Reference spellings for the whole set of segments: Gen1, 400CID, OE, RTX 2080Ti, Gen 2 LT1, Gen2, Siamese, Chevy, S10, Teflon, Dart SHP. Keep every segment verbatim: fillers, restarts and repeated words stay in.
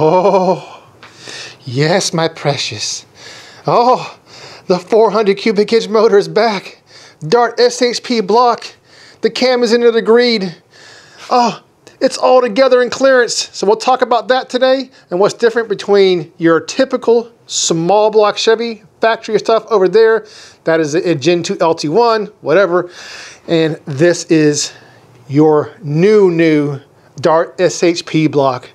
Oh, yes, my precious. Oh, the four hundred cubic inch motor is back. Dart S H P block. The cam is into the greed. Oh, it's all together in clearance. So we'll talk about that today and what's different between your typical small block Chevy factory stuff over there. That is a Gen two L T one, whatever. And this is your new, new Dart S H P block,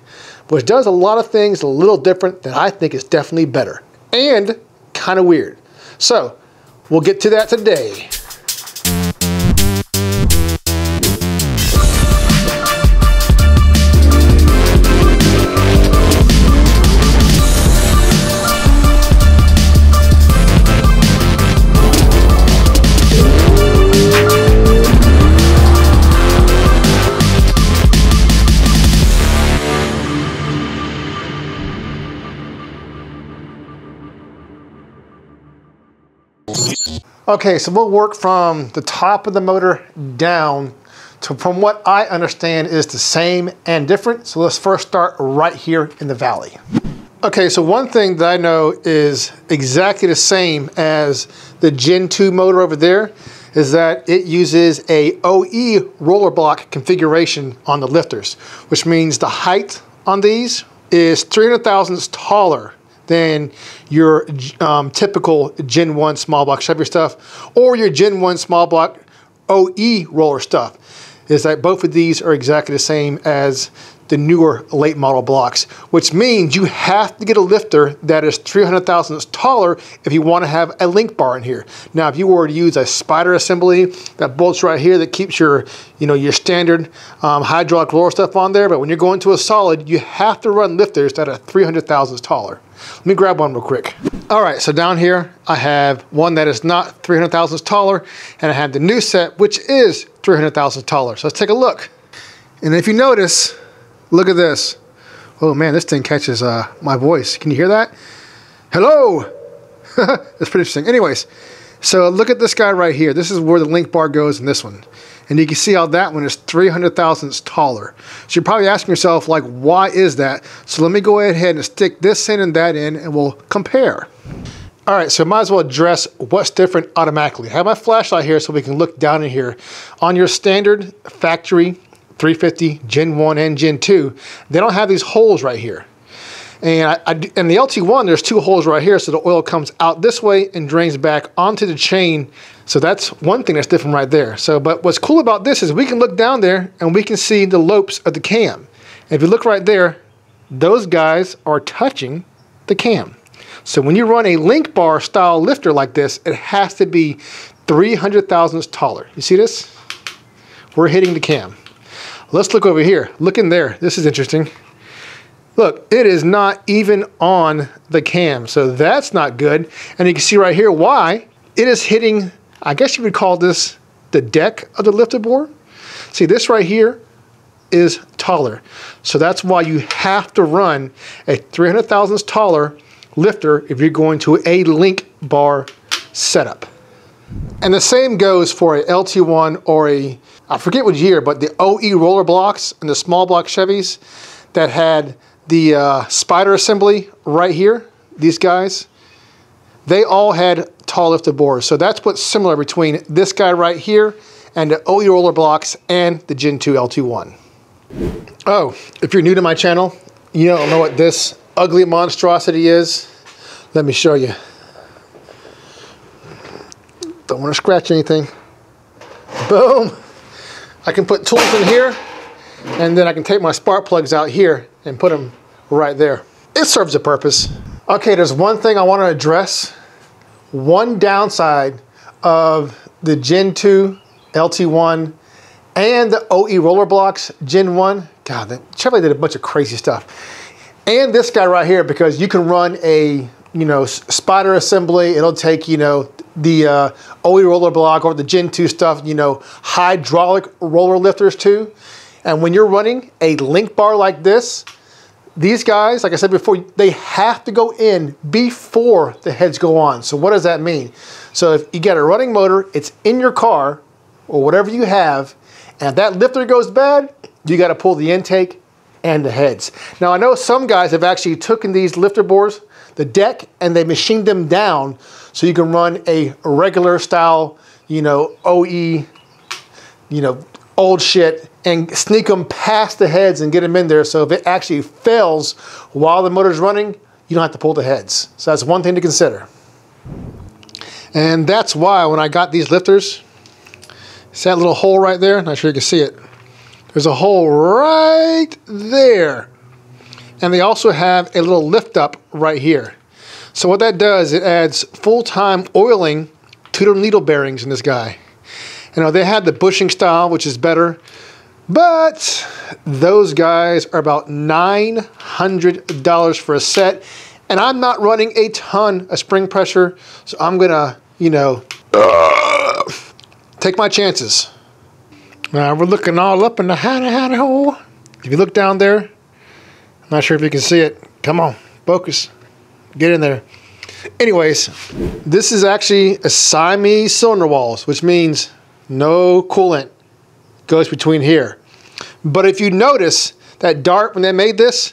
which does a lot of things a little different that I think is definitely better and kind of weird. So we'll get to that today. Okay, so we'll work from the top of the motor down to, from what I understand is the same and different. So let's first start right here in the valley. Okay, so one thing that I know is exactly the same as the Gen two motor over there is that it uses a O E roller block configuration on the lifters, which means the height on these is three hundred thousandths taller than your um, typical Gen one small block Chevy stuff or your Gen one small block O E roller stuff, is that both of these are exactly the same as the newer late model blocks, which means you have to get a lifter that is three hundred thousandths taller if you want to have a link bar in here. Now, if you were to use a spider assembly that bolts right here that keeps your, you know, your standard um, hydraulic roller stuff on there, but when you're going to a solid, you have to run lifters that are three hundred thousandths taller. Let me grab one real quick. All right, so down here, I have one that is not three hundred thousandths taller, and I have the new set, which is three hundred thousandths taller. So let's take a look. And if you notice, look at this. Oh man, this thing catches uh, my voice. Can you hear that? Hello! That's pretty interesting. Anyways, so look at this guy right here. This is where the link bar goes in this one. And you can see how that one is three hundred thousandths taller. So you're probably asking yourself, like, why is that? So let me go ahead and stick this in and that in, and we'll compare. All right, so might as well address what's different automatically. I have my flashlight here so we can look down in here. On your standard factory three fifty, Gen one and Gen two, they don't have these holes right here. And I, I, in the L T one, there's two holes right here, so the oil comes out this way and drains back onto the chain. So that's one thing that's different right there. So, but what's cool about this is we can look down there and we can see the lopes of the cam. And if you look right there, those guys are touching the cam. So when you run a link bar style lifter like this, it has to be three hundred thousandths taller. You see this? We're hitting the cam. Let's look over here. Look in there. This is interesting. Look, it is not even on the cam, so that's not good. And you can see right here why. It is hitting, I guess you would call this the deck of the lifter bore. See, this right here is taller. So that's why you have to run a three hundred thousandths taller lifter if you're going to a link bar setup. And the same goes for a L T one or a, I forget what year, but the O E roller blocks and the small block Chevys that had the uh, spider assembly right here, these guys, they all had tall lifter bores. So that's what's similar between this guy right here and the O E roller blocks and the Gen two L T one. Oh, if you're new to my channel, you don't know what this ugly monstrosity is. Let me show you. Don't want to scratch anything. Boom. I can put tools in here, and then I can take my spark plugs out here and put them right there. It serves a purpose. Okay, there's one thing I want to address. One downside of the Gen two L T one and the O E roller blocks, Gen one, God, that Chevy did a bunch of crazy stuff. And this guy right here, because you can run a, you know, spider assembly, it'll take, you know, the uh, O E roller block or the Gen two stuff, you know, hydraulic roller lifters too. And when you're running a link bar like this, these guys, like I said before, they have to go in before the heads go on. So what does that mean? So if you got a running motor, it's in your car or whatever you have, and if that lifter goes bad, you got to pull the intake and the heads. Now I know some guys have actually taken these lifter bores, the deck, and they machined them down so you can run a regular style, you know, O E, you know, old shit, and sneak them past the heads and get them in there. So if it actually fails while the motor's running, you don't have to pull the heads. So that's one thing to consider. And that's why when I got these lifters, it's that little hole right there. Not sure you can see it. There's a hole right there. And they also have a little lift up right here. So what that does, it adds full-time oiling to the needle bearings in this guy. You know, they had the bushing style, which is better, but those guys are about nine hundred dollars for a set. And I'm not running a ton of spring pressure, so I'm gonna, you know, uh, take my chances. Now we're looking all up in the hidey hidey hole. If you look down there, I'm not sure if you can see it. Come on, focus, get in there. Anyways, this is actually a Siamese cylinder walls, which means no coolant goes between here. But if you notice that Dart, when they made this,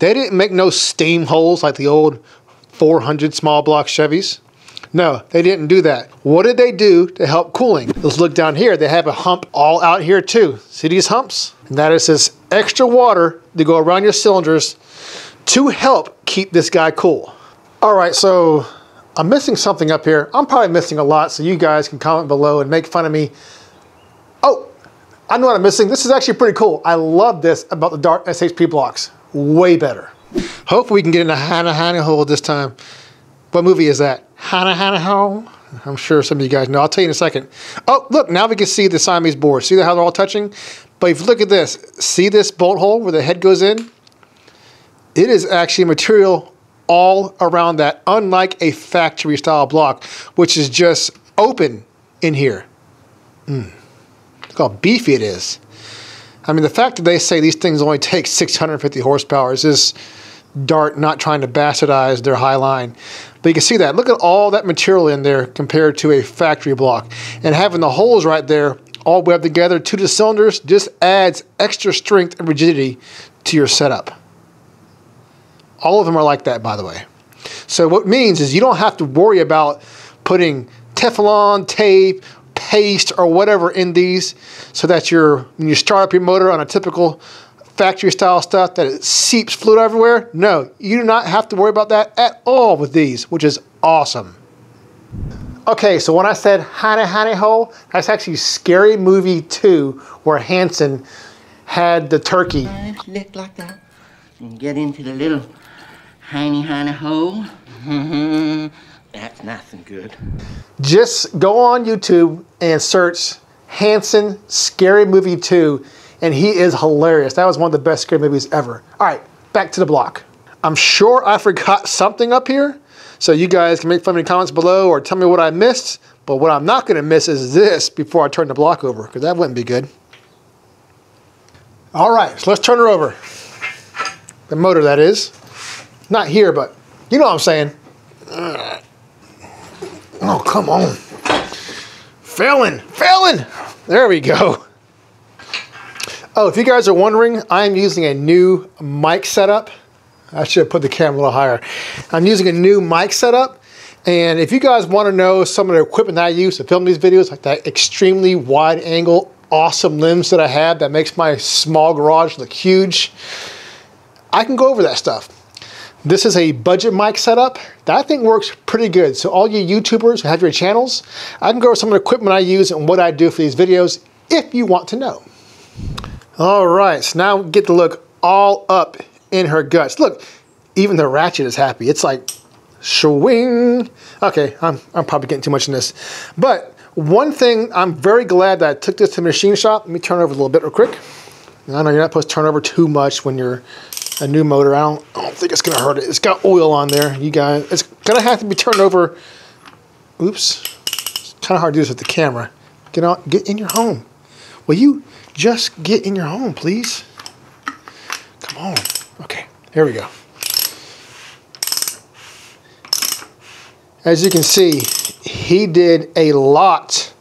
they didn't make no steam holes like the old four hundred small block Chevys. No, they didn't do that. What did they do to help cooling? Let's look down here. They have a hump all out here too. See these humps? And that is this extra water to go around your cylinders to help keep this guy cool. All right, so I'm missing something up here. I'm probably missing a lot, so you guys can comment below and make fun of me. Oh, I know what I'm missing. This is actually pretty cool. I love this about the Dart S H P blocks. Way better. Hopefully we can get in a hana hana hole this time. What movie is that? Hana hana hole? I'm sure some of you guys know. I'll tell you in a second. Oh, look, now we can see the Siamese board. See how they're all touching? But if you look at this, see this bolt hole where the head goes in? It is actually material all around that, unlike a factory style block, which is just open in here. Mm. Look how beefy it is. I mean, the fact that they say these things only take six hundred fifty horsepower is this Dart not trying to bastardize their high line. But you can see that. Look at all that material in there compared to a factory block. And having the holes right there all webbed together to the cylinders just adds extra strength and rigidity to your setup. All of them are like that, by the way. So what it means is you don't have to worry about putting Teflon, tape, paste, or whatever in these, so that you're, when you start up your motor on a typical factory style stuff, that it seeps fluid everywhere. No, you do not have to worry about that at all with these, which is awesome. Okay, so when I said hidey hidey hole, that's actually Scary Movie two, where Hansen had the turkey. Look like that. And get into the little hiney hiney hole. That's nothing good. Just go on YouTube and search Hansen Scary Movie two, and he is hilarious. That was one of the best scary movies ever. All right, back to the block. I'm sure I forgot something up here, so you guys can make fun of me in the comments below or tell me what I missed, but what I'm not gonna miss is this before I turn the block over, because that wouldn't be good. All right, so let's turn her over. The motor, that is. Not here, but you know what I'm saying. Ugh. Oh, come on. Failing, failing. There we go. Oh, if you guys are wondering, I'm using a new mic setup. I should have put the camera a little higher. I'm using a new mic setup. And if you guys want to know some of the equipment that I use to film these videos, like that extremely wide angle, awesome lens that I have that makes my small garage look huge, I can go over that stuff. This is a budget mic setup that I think works pretty good. So all you YouTubers who have your channels, I can go over some of the equipment I use and what I do for these videos if you want to know. All right, so now we get to look all up in her guts. Look, even the ratchet is happy. It's like, swing. Okay, I'm, I'm probably getting too much in this. But one thing, I'm very glad that I took this to the machine shop. Let me turn over a little bit real quick. I know you're not supposed to turn over too much when you're a new motor. I don't, I don't think it's gonna hurt it. It's got oil on there, you guys. It's gonna have to be turned over. Oops, it's kind of hard to do this with the camera. Get out, get in your home. Will you just get in your home, please? Come on. Okay, here we go. As you can see, he did a lot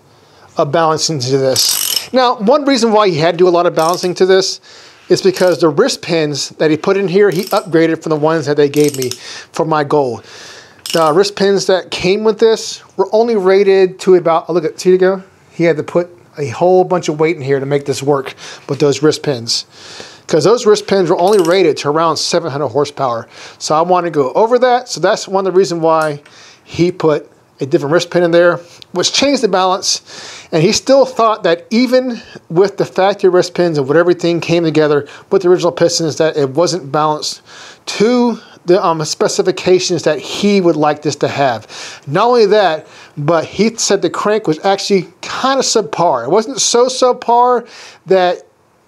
of balancing to this. Now, one reason why he had to do a lot of balancing to this is because the wrist pins that he put in here, he upgraded from the ones that they gave me for my gold. The wrist pins that came with this were only rated to about, oh look at, see to go? He had to put a whole bunch of weight in here to make this work with those wrist pins. Because those wrist pins were only rated to around seven hundred horsepower. So I want to go over that. So that's one of the reasons why he put a different wrist pin in there, which changed the balance. And he still thought that even with the factory wrist pins and what everything came together with the original pistons, that it wasn't balanced to the um, specifications that he would like this to have. Not only that, but he said the crank was actually kind of subpar. It wasn't so subpar that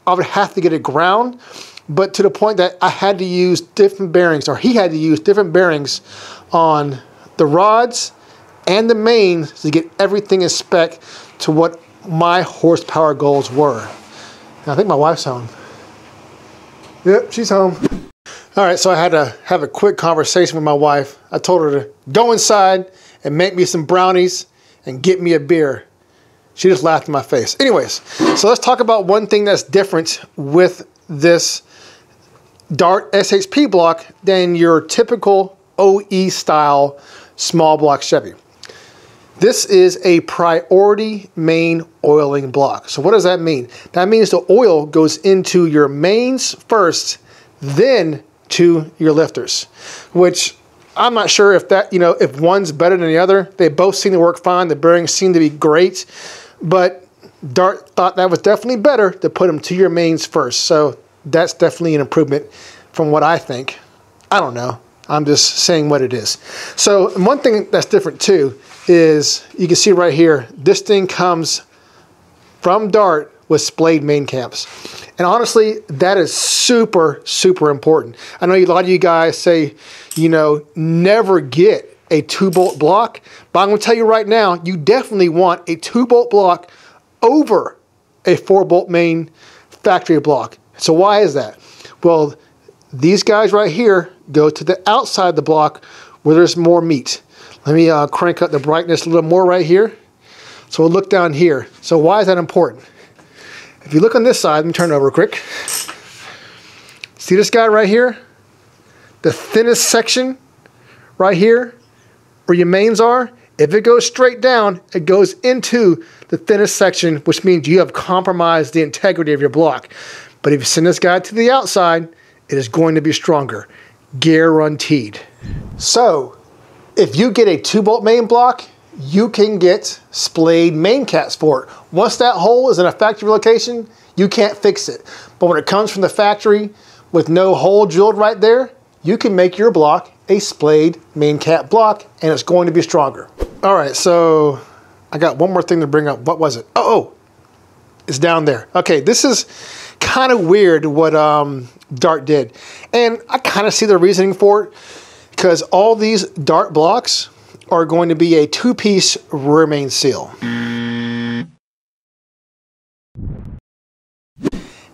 I would have to get it ground, but to the point that I had to use different bearings, or he had to use different bearings on the rods and the mains to get everything in spec to what my horsepower goals were. And I think my wife's home. Yep, she's home. All right, so I had to have a quick conversation with my wife. I told her to go inside and make me some brownies and get me a beer. She just laughed in my face. Anyways, so let's talk about one thing that's different with this Dart S H P block than your typical O E style small block Chevy. This is a priority main oiling block. So what does that mean? That means the oil goes into your mains first, then to your lifters, which I'm not sure if that, you know, if one's better than the other. They both seem to work fine. The bearings seem to be great. But Dart thought that was definitely better to put them to your mains first. So that's definitely an improvement from what I think. I don't know. I'm just saying what it is. So one thing that's different too is you can see right here, this thing comes from Dart with splayed main caps. And honestly, that is super, super important. I know a lot of you guys say, you know, never get a two bolt block, but I'm gonna tell you right now, you definitely want a two bolt block over a four bolt main factory block. So why is that? Well, these guys right here go to the outside of the block where there's more meat. Let me uh, crank up the brightness a little more right here. So we'll look down here. So why is that important? If you look on this side, let me turn it over quick. See this guy right here? The thinnest section right here where your mains are, if it goes straight down, it goes into the thinnest section, which means you have compromised the integrity of your block. But if you send this guy to the outside, it is going to be stronger, guaranteed. So if you get a two bolt main block, you can get splayed main caps for it. Once that hole is in a factory location, you can't fix it. But when it comes from the factory with no hole drilled right there, you can make your block a splayed main cap block and it's going to be stronger. All right, so I got one more thing to bring up. What was it? Oh, oh it's down there. Okay, this is kind of weird what um, Dart did. And I kind of see the reasoning for it because all these Dart blocks are going to be a two-piece rear main seal.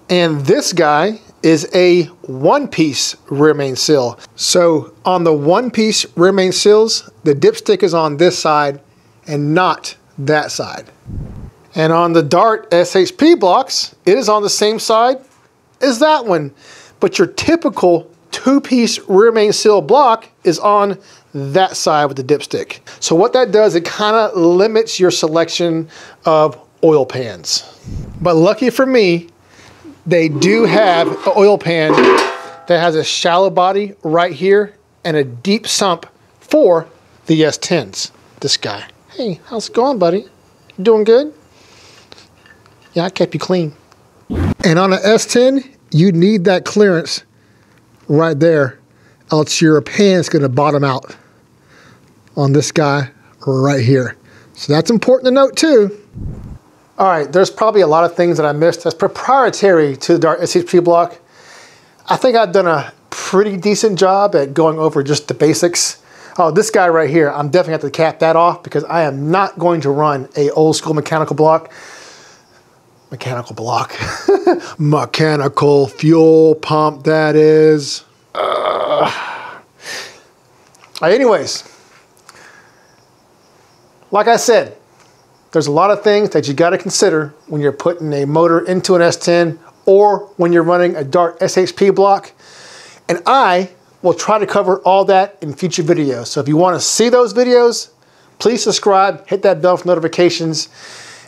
And this guy is a one-piece rear main seal. So on the one-piece rear main seals, the dipstick is on this side and not that side. And on the Dart S H P blocks, it is on the same side as that one. But your typical two-piece rear main seal block is on that side with the dipstick. So what that does, it kind of limits your selection of oil pans. But lucky for me, they do have an oil pan that has a shallow body right here and a deep sump for the S tens. This guy. Hey, how's it going, buddy? You doing good? Yeah, I kept you clean. And on an S ten, you need that clearance right there, else your pan's gonna bottom out on this guy right here. So that's important to note too. All right, there's probably a lot of things that I missed that's proprietary to the Dart S H P block. I think I've done a pretty decent job at going over just the basics. Oh, this guy right here, I'm definitely gonna have to cap that off because I am not going to run a old school mechanical block. Mechanical block. Mechanical fuel pump, that is. Uh. Anyways, like I said, there's a lot of things that you got to consider when you're putting a motor into an S ten or when you're running a Dart S H P block. And I will try to cover all that in future videos. So if you want to see those videos, please subscribe, hit that bell for notifications,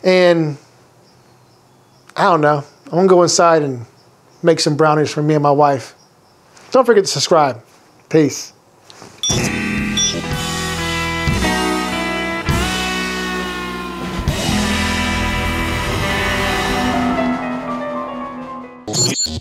and I don't know, I'm gonna go inside and make some brownies for me and my wife. Don't forget to subscribe. Peace.